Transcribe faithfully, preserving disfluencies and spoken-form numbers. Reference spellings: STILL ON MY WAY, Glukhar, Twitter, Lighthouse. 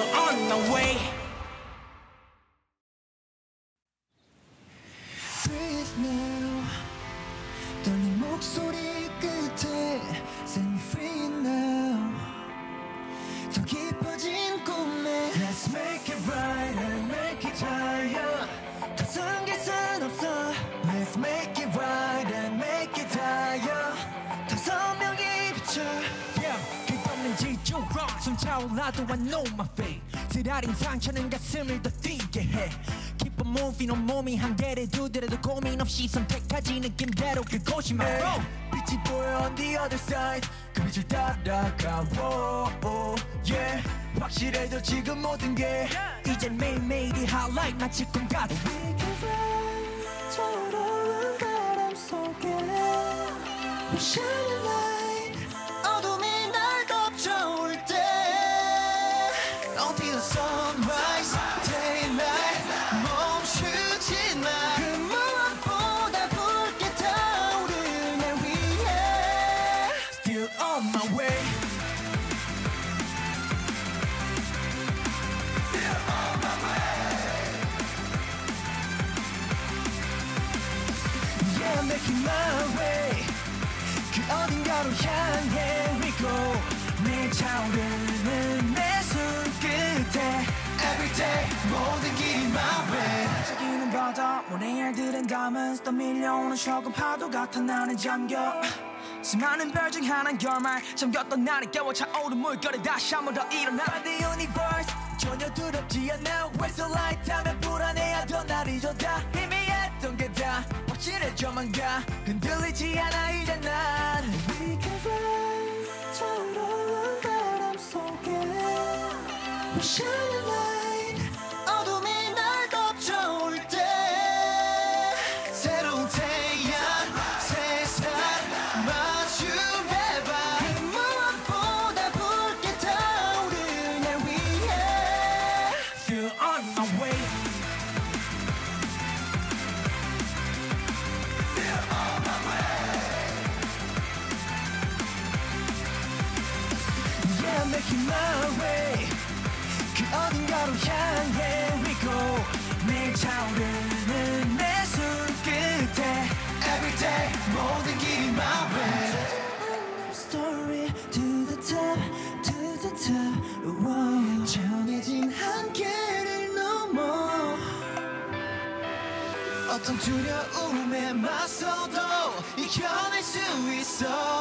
still on my way. Breathe now. 떨린 목소리 끝에 set me free now. 더 깊어진 꿈에 let's make it right and make it higher. 더 이상 계산 없어. Let's make it right and make it higher. 더 선명히 비춰. 차올라도 I know my fate. 쓰라린 상처는 가슴을 더 뛰게 해. Keep on moving on 몸이 한계를 두드려도 고민 없이 선택하지 느낌대로 그곳이 my road. 빛이 보여 on the other side. 그 빛을 따라가 whoa, yeah. 확실해져 지금 모든 게 이젠 매일매일이 highlight 마치 꿈 같아. We can fly 저런 바람 속에 We shine a light. 어둠이 날 덮쳐올 때 Until the sunrise, daylight, 멈추지 마. 그 무엇보다 붉게 타오를 날 위해 Still on my way. Still on my way. Yeah, I'm making my way. 그 어딘가로 향해 we go. 내 차오르는 내 숨 Every day, 모든 길이 my way. 반짝이는 바다, 모래알들은 담은 스쳐 밀려오는 조금 파도 같아 나는 잠겨. 수많은 별 중 하나인 결말, 잠겼던 나를 깨워 차오른 물결에 다시 한번 더 일어나. By the universe, 전혀 두렵지 않아. Where's the light? 밤에 불안해하던 날 잊어다. 희미했던 게 다 확실해져만 가. 흔들리지 않아 이제 난. We can fly, 저런 바람 속에. We shine a light. 어둠이 날 덮쳐올 때 새로운 태양 세상 마주해봐. 그 무엇보다 붉게 타오를 날 위해 Still on my way. Still on my way. Yeah, I'm making my way. 어딘가로 향해 we go. 매일 차오르는 내 숨 끝에 Every day 모든 길이 my way. Our story to the top, to the top. Whoa. 정해진 한계를 넘어 어떤 두려움에 맞서도 이겨낼 수 있어.